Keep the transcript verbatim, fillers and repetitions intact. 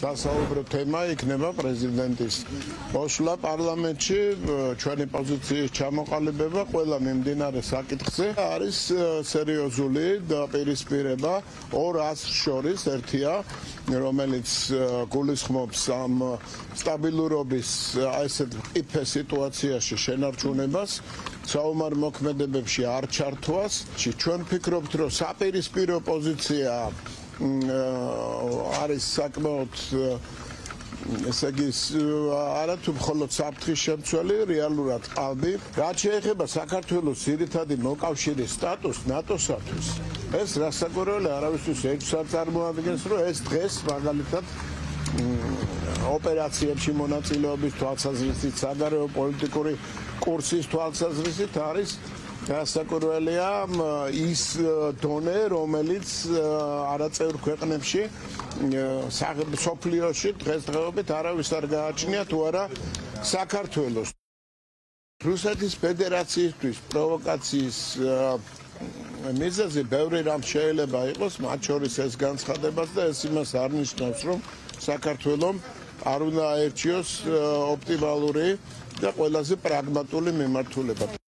Სასაუბროთ თემა იქნება პრეზიდენტის მოშლა პარლამენტში ჩვენი პოზიციის ჩამოყალიბება ყველა მიმდინარე საკითხზე არის სერიოზული დაპირისპირება ორ ას შორის ერთია რომელიც გულისხმობს ამ სტაბილურობის ასეთ ტიპ სიტუაციაში შენარჩუნებას საომარ მოქმედებებში არ ჩართვას ჩვენ ფიქრობთ რომ საპირისპირო პოზიცია არის საკმაოდ ესე იგი არა თუ მხოლოდ საფრთხის შემცველი რეალურად ყავდი რაც შეეხება საქართველოს ძირითადი მოკავშირის სტატუსს ნატოსათვის ეს რასაკურველია არავისთვის ექვსს არ წარმოადგენს რომ ეს დღეს მაგალითად ოპერაციებში მონაწილეობის თვალსაზრისით საგარეო პოლიტიკური კურსის თვალსაზრისით არის რასაკურველია ის დონე რომელიც არაწევრ ქვეყნებში სოფლიოში დღესდღეობით არავის არ გააჩნია თუ არა საქართველოს რუსეთის ფედერაციისთვის პროვოკაციის მიზეზი ბევრი რამ შეიძლება იყოს მათ შორის ეს განცხადებაც და ეს იმას არნიშნავს რომ საქართველოს არ უნდა აერჩიოს ოპტიმალური და ყველაზე პრაგმატული მიმართულება